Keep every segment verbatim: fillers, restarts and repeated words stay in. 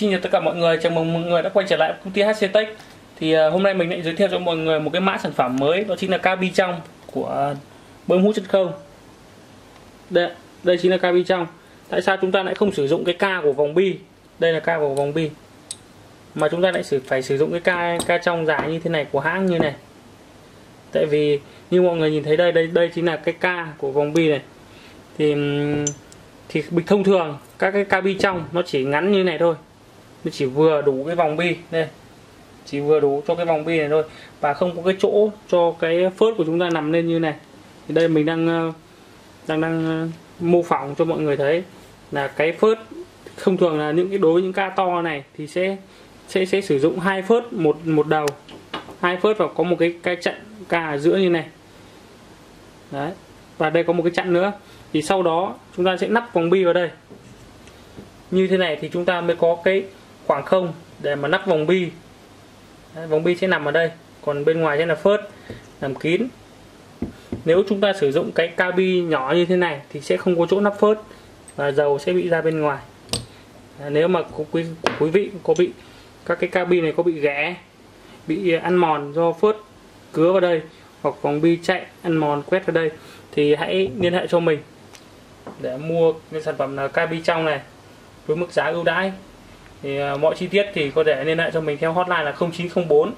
Xin chào tất cả mọi người, chào mừng mọi người đã quay trở lại công ty hát xê Tech. Thì hôm nay mình lại giới thiệu cho mọi người một cái mã sản phẩm mới, đó chính là cabi trong của bơm hút chân không. Đây, đây chính là cabi trong. Tại sao chúng ta lại không sử dụng cái ca của vòng bi? Đây là ca của vòng bi, mà chúng ta lại phải sử dụng cái ca ca trong dài như thế này của hãng như này. Tại vì như mọi người nhìn thấy đây, đây đây chính là cái ca của vòng bi này. Thì thì bình thông thường các cái cabi trong nó chỉ ngắn như này thôi, nó chỉ vừa đủ cái vòng bi đây, chỉ vừa đủ cho cái vòng bi này thôi, và không có cái chỗ cho cái phớt của chúng ta nằm lên như này. Thì đây mình đang đang đang mô phỏng cho mọi người thấy là cái phớt thông thường là những cái đối với những ca to này thì sẽ sẽ sẽ sử dụng hai phớt, một một đầu, hai phớt và có một cái cái chặn ca ở giữa như này. Đấy. Và đây có một cái chặn nữa. Thì sau đó chúng ta sẽ nắp vòng bi vào đây. Như thế này thì chúng ta mới có cái khoảng không để mà nắp vòng bi. Đấy, vòng bi sẽ nằm ở đây, còn bên ngoài sẽ là phớt làm kín. Nếu chúng ta sử dụng cái cabi nhỏ như thế này thì sẽ không có chỗ nắp phớt và dầu sẽ bị ra bên ngoài. Đấy, nếu mà quý, quý vị có bị các cái cabi này có bị ghẻ, bị ăn mòn do phớt cứa vào đây hoặc vòng bi chạy ăn mòn quét vào đây thì hãy liên hệ cho mình để mua cái sản phẩm là cabi trong này với mức giá ưu đãi. Thì mọi chi tiết thì có thể liên hệ cho mình theo hotline là không chín không bốn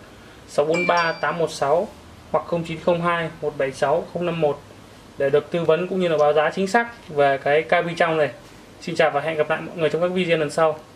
sáu bốn ba tám một sáu hoặc không chín không hai một bảy sáu không năm một để được tư vấn cũng như là báo giá chính xác về cái cabi trong này. Xin chào và hẹn gặp lại mọi người trong các video lần sau.